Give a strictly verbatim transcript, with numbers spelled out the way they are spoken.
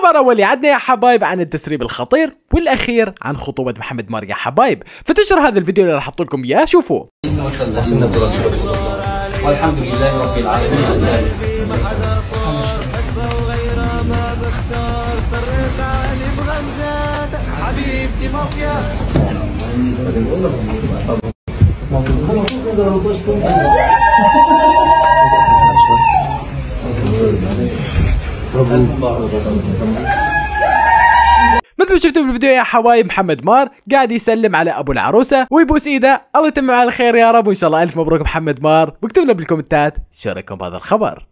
الخبر واللي عدنا يا حبايب عن التسريب الخطير والاخير عن خطوبه محمد مار يا حبايب، فتشر هذا الفيديو اللي راح احط لكم اياه شوفوه. والحمد لله رب العالمين. مثل ما شفتوا بالفيديو يا حبايب، محمد مار قاعد يسلم على ابو العروسه ويبوس ايده، الله يتمم على الخير يا رب، وان شاء الله الف مبروك محمد مار. واكتبوا لنا بالكومنتات شو رايكم بهذا الخبر.